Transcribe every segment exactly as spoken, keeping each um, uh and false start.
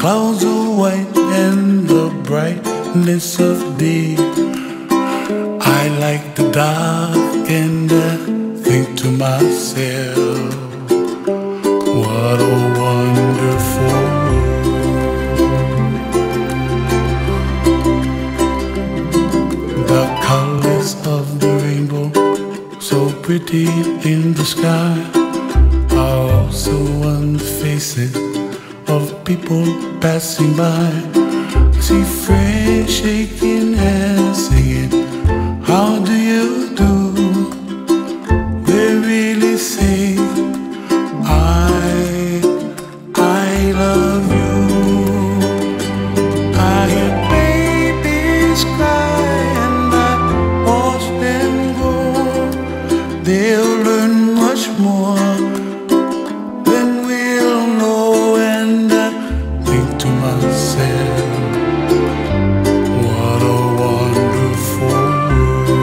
Clouds are white and the brightness of day. I like the dark and I think to myself, what a wonderful world. The colors of the rainbow, so pretty in the sky, are also on the faces of people passing by. I see friends shaking hands, singing, how do you do? They really say, I, I love you. I hear babies cry and I watch them grow. They'll learn much more than we'll know. And I think to myself, what a wonderful world.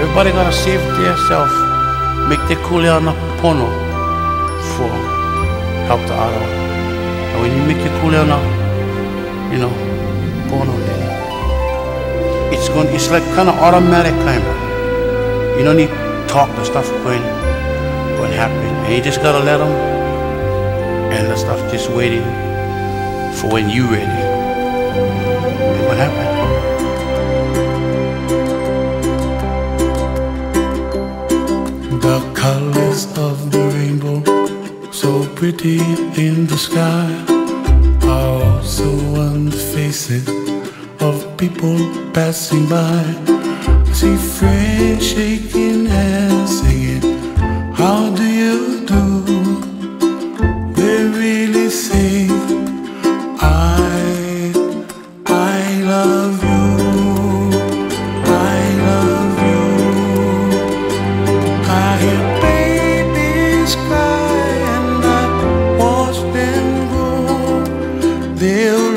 Everybody gotta save themselves. Make the kuleana pono for help the other. And when you make the kuleana, you know, pono, it's going. It's like kind of automatic kind of. You don't need talk. The stuff going, going happening, and you just gotta let them. And the stuff just waiting for when you ready. And what happened? The colors of the rainbow, so pretty in the sky, are also on the faces of people passing by. I see friends shaking hands, singing, how do you do? They really say, I, I love you. I love you. I hear babies cry and I watch them. They'll